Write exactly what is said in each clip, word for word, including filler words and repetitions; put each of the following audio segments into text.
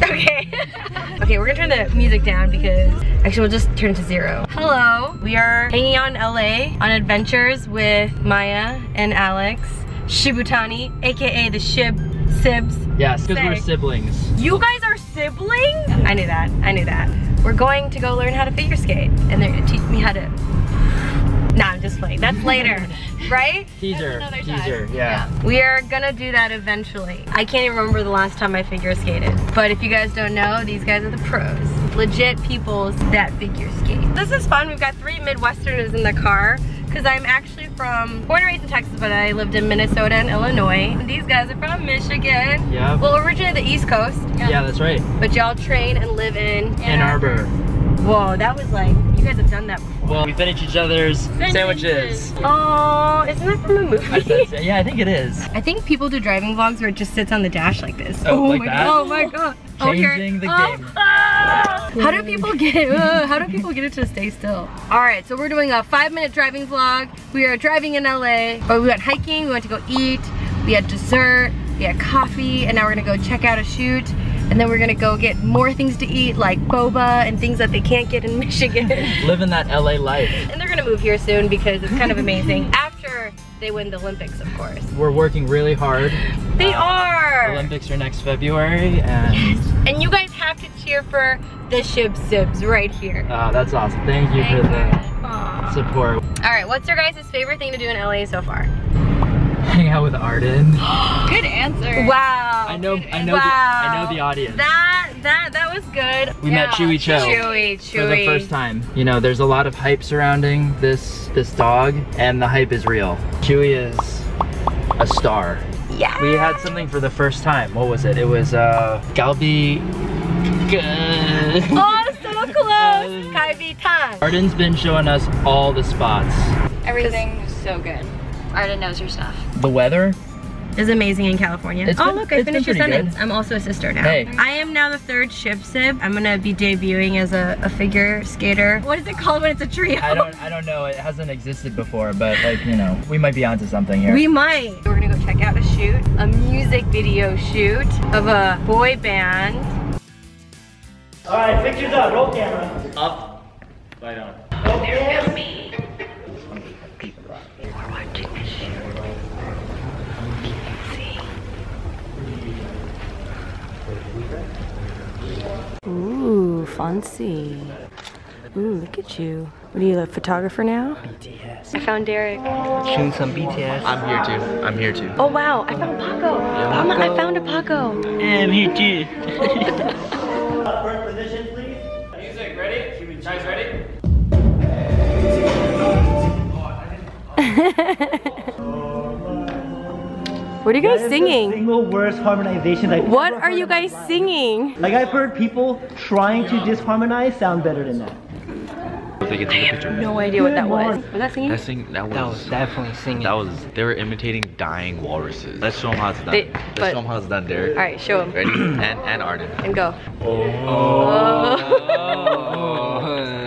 Okay. Okay, we're gonna turn the music down because actually we'll just turn it to zero. Hello, we are hanging out in L A on adventures with Maia and Alex Shibutani, A K A the Shib Sibs. Yes, because we're siblings. You guys are siblings? I knew that, I knew that. We're going to go learn how to figure skate and they're gonna teach me how to... Nah, I'm just playing. That's later, right? Teaser, teaser, yeah. yeah. We are gonna do that eventually. I can't even remember the last time I figure skated. But if you guys don't know, these guys are the pros. Legit peoples that figure skate. This is fun. We've got three Midwesterners in the car because I'm actually from, born and raised in Texas, but I lived in Minnesota and Illinois. And these guys are from Michigan. Yeah. Well, originally the East Coast. Yeah, yeah, that's right. But y'all train and live in Ann Arbor. Whoa, that was like, you guys have done that before. Well, we finish each other's sandwiches. Oh, isn't that from a movie? Yeah, I think it is. I think people do driving vlogs where it just sits on the dash like this. Oh, oh like my that? God. Oh my God. Changing okay. the oh. game. Ah! How do people get? Uh, how do people get it to stay still? All right, so we're doing a five-minute driving vlog. We are driving in L A. But we went hiking. We went to go eat. We had dessert. We had coffee, and now we're gonna go check out a shoot. And then we're gonna go get more things to eat, like boba and things that they can't get in Michigan. Living that L A life. And they're gonna move here soon because it's kind of amazing. After they win the Olympics, of course. We're working really hard. They uh, are! Olympics are next February, and... Yes. And you guys have to cheer for the Shib Sibs right here. Oh, uh, that's awesome. Thank you Thank for the support. All right, what's your guys' favorite thing to do in L A so far? Hang out with Arden. Good answer. Wow. I know. I know. Wow. The, I know the audience. That that that was good. We yeah. met Chewy Cho Chewy, Chewy. for the first time. You know, there's a lot of hype surrounding this this dog, and the hype is real. Chewy is a star. Yeah. We had something for the first time. What was it? It was uh, Galbi. Oh, so close. Kai uh, Arden's been showing us all the spots. Everything is so good. Arden knows her stuff. The weather is amazing in California. It's oh been, look, I finished your sentence. Good. I'm also a sister now. Hey. I am now the third Shib Sib. I'm gonna be debuting as a, a figure skater. What is it called when it's a trio? I don't, I don't know. It hasn't existed before, but like you know, we might be onto something here. We might. We're gonna go check out a shoot, a music video shoot of a boy band. All right, pictures up. Roll camera. Up. Right on. Oh, they're filming. Ooh, Fonsi. Ooh, look at you. What are you, a photographer now? B T S. I found Derek. Shooting some B T S. I'm here too. I'm here too. Oh wow, I found Paco. Yeah, Mama, Paco. I found a Paco. Yeah, me too. First position, please. Music ready? Should we guys ready? What are you guys singing? The single worst harmonization I've What ever are you guys singing? Like I've heard people trying to disharmonize sound better than that. I have no idea what that was. Was that singing? That, sing, that, was, that was definitely singing. That was, they were imitating dying walruses. Let's show them how it's done. They, Let's but, show them how it's done, Derek. All right, show them. Ready? and, and Arden. And go. Oh. Oh. Oh.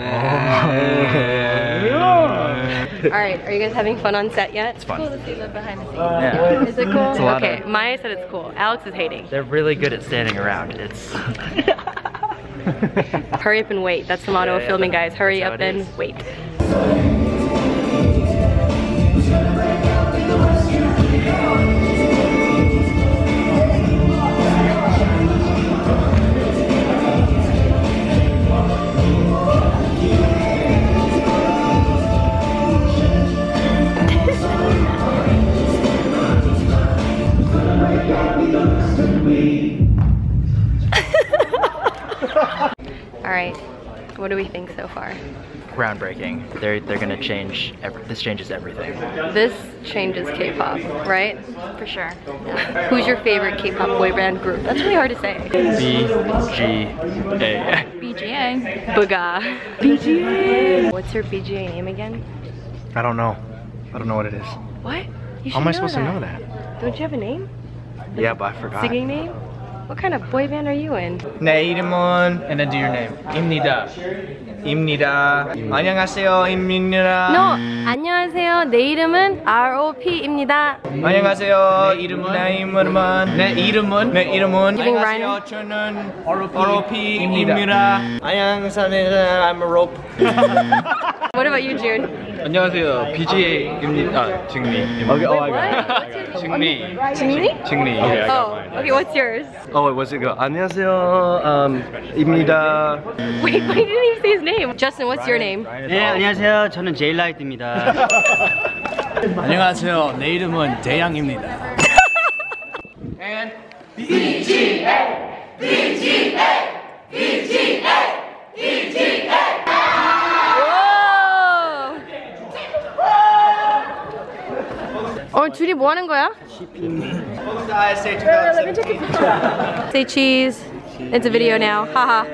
All right, are you guys having fun on set yet? It's fun. It's cool to see the behind the scenes. Uh, yeah. Is it cool? It's okay, of... Maia said it's cool. Alex is hating. They're really good at standing around. It's. Hurry up and wait. That's the motto yeah, of filming, yeah, guys. Hurry up and is. wait. Alright, what do we think so far? Groundbreaking. They're, they're gonna change, every, this changes everything. This changes K-pop, right? For sure. Yeah. Who's your favorite K-pop boy band group? That's really hard to say. B G A. B G A. Buga. B G A. What's your B G A name again? I don't know. I don't know what it is. What? You How am I supposed that. to know that? Don't you have a name? Like yeah, but I forgot. Singing name? What kind of boy band are you in? Nairemon, and then do your name. Imnida. Imnida. 안녕하세요, 임민이라. No, 안녕하세요. 내 이름은 ROP입니다. 안녕하세요. 이름은 나이머만. 내 이름은 내 이름은. 안녕하세요. 저는 ROP입니다. 안녕하세요. I'm a rope. What about you, June? 안녕하세요. BGA입니다. 증리. Okay. Oh, I got it. 증리. 증리? 증리. Okay, I got mine. Okay, what's yours? Oh, it was it go? 안녕하세요. Um, 입니다. Wait, why didn't you say his name? Justin, what's your name? 네, 안녕하세요. 저는 제이라이트입니다. 안녕하세요. 내 이름은 재양입니다. And BGA, BGA, BGA, BGA. 오늘 둘이 뭐 하는 거야? Say cheese. It's a video now. Haha.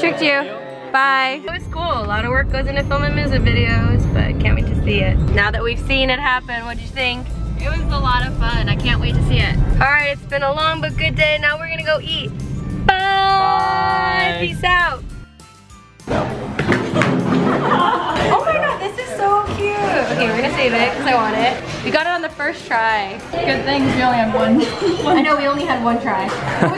Tricked you. Bye. It was cool. A lot of work goes into filming music videos, but can't wait to see it. Now that we've seen it happen, what'd you think? It was a lot of fun. I can't wait to see it. Alright, it's been a long but good day. Now we're gonna go eat. Bye! Bye. Peace out! Oh my god, this is so cute! Okay, we're gonna save it because I want it. We got it on the first try. Good thing we only had one. I know, we only had one try.